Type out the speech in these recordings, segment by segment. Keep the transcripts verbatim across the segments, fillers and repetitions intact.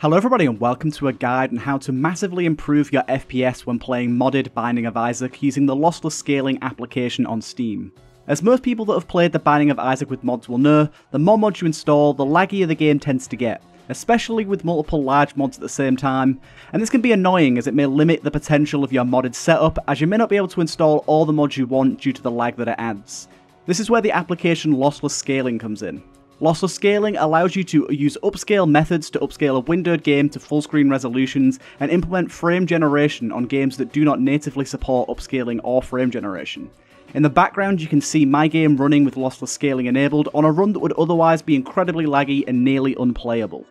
Hello everybody and welcome to a guide on how to massively improve your F P S when playing modded Binding of Isaac using the Lossless Scaling application on Steam. As most people that have played the Binding of Isaac with mods will know, the more mods you install, the laggier the game tends to get, especially with multiple large mods at the same time, and this can be annoying as it may limit the potential of your modded setup as you may not be able to install all the mods you want due to the lag that it adds. This is where the application Lossless Scaling comes in. Lossless scaling allows you to use upscale methods to upscale a windowed game to full screen resolutions and implement frame generation on games that do not natively support upscaling or frame generation. In the background you can see my game running with lossless scaling enabled on a run that would otherwise be incredibly laggy and nearly unplayable.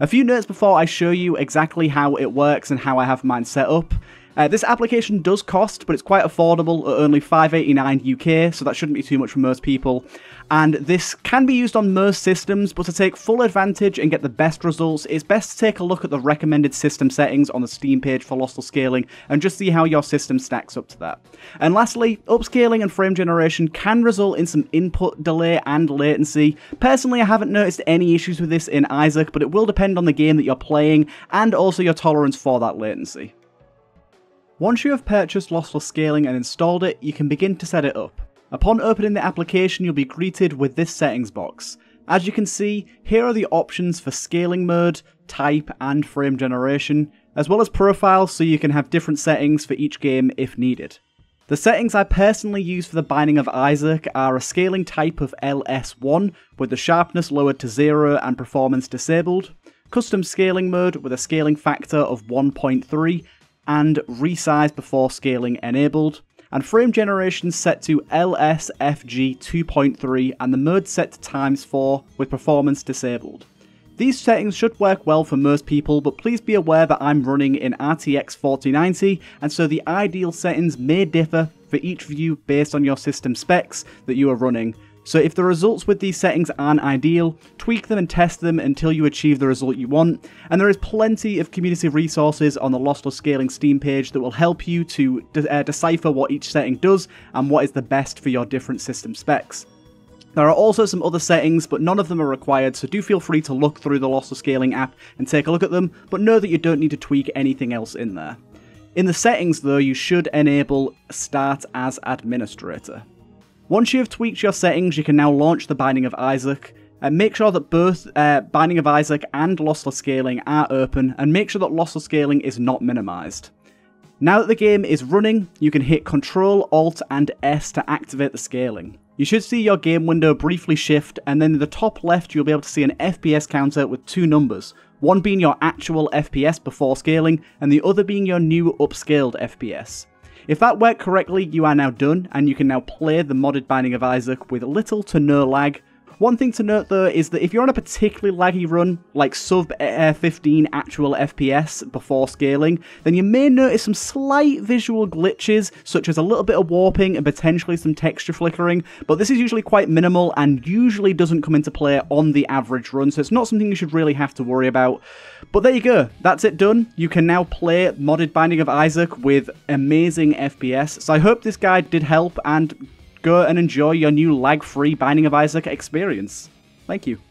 A few notes before I show you exactly how it works and how I have mine set up. Uh, this application does cost, but it's quite affordable at only five eighty-nine U K, so that shouldn't be too much for most people. And this can be used on most systems, but to take full advantage and get the best results, it's best to take a look at the recommended system settings on the Steam page for Lossless Scaling and just see how your system stacks up to that. And lastly, upscaling and frame generation can result in some input delay and latency. Personally, I haven't noticed any issues with this in Isaac, but it will depend on the game that you're playing and also your tolerance for that latency. Once you have purchased Lossless Scaling and installed it, you can begin to set it up. Upon opening the application, you'll be greeted with this settings box. As you can see, here are the options for scaling mode, type and frame generation, as well as profiles, so you can have different settings for each game if needed. The settings I personally use for the Binding of Isaac are a scaling type of L S one with the sharpness lowered to zero and performance disabled, custom scaling mode with a scaling factor of one point three, and resize before scaling enabled, and frame generation set to L S F G two point three and the mode set to times four with performance disabled. These settings should work well for most people, but please be aware that I'm running in R T X forty ninety, and so the ideal settings may differ for each of you based on your system specs that you are running. So if the results with these settings aren't ideal, tweak them and test them until you achieve the result you want, and there is plenty of community resources on the Lossless Scaling Steam page that will help you to de uh, decipher what each setting does and what is the best for your different system specs. There are also some other settings, but none of them are required, so do feel free to look through the Lossless Scaling app and take a look at them, but know that you don't need to tweak anything else in there. In the settings though, you should enable Start as Administrator. Once you have tweaked your settings, you can now launch the Binding of Isaac, and make sure that both uh, Binding of Isaac and Lossless Scaling are open, and make sure that Lossless Scaling is not minimized. Now that the game is running, you can hit Ctrl, Alt and S to activate the scaling. You should see your game window briefly shift, and then in the top left you'll be able to see an F P S counter with two numbers, one being your actual F P S before scaling, and the other being your new upscaled F P S. If that worked correctly, you are now done, and you can now play the modded Binding of Isaac with little to no lag. One thing to note though is that if you're on a particularly laggy run, like sub fifteen actual F P S before scaling, then you may notice some slight visual glitches, such as a little bit of warping and potentially some texture flickering, but this is usually quite minimal and usually doesn't come into play on the average run, so it's not something you should really have to worry about. But there you go, that's it done. You can now play modded Binding of Isaac with amazing F P S, so I hope this guide did help, and go and enjoy your new lag-free Binding of Isaac experience. Thank you.